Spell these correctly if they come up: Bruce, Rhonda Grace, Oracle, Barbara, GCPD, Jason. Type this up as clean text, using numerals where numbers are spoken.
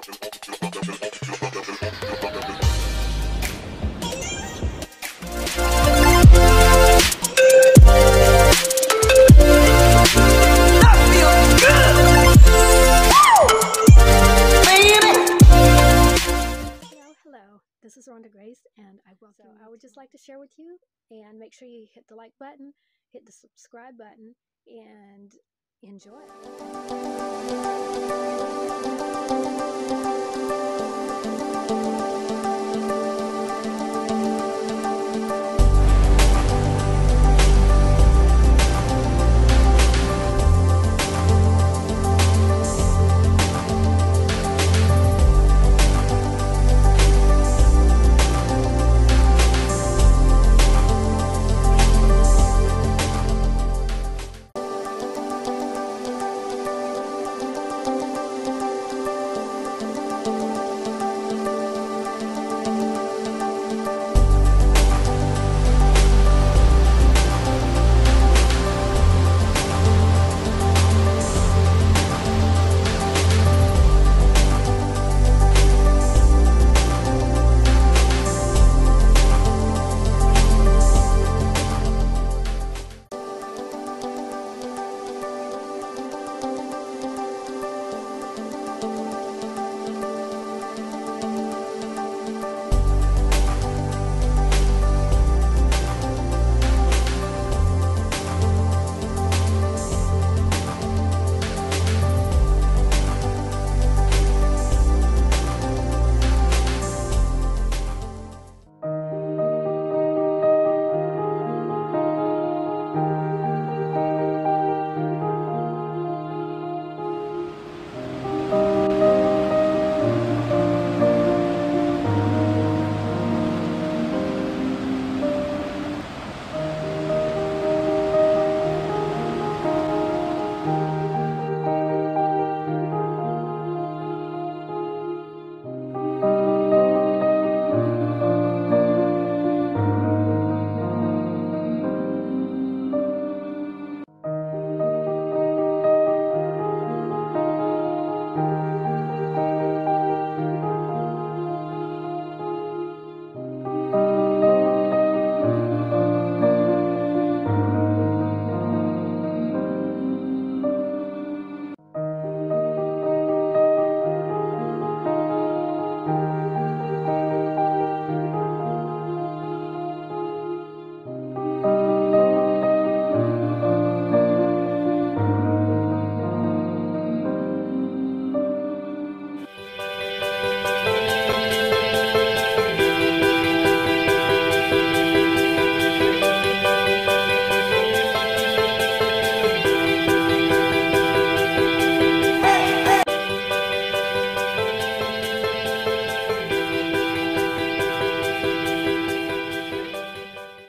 This is Rhonda Grace, and I would just like to share with you, and make sure you hit the like button, hit the subscribe button, and enjoy.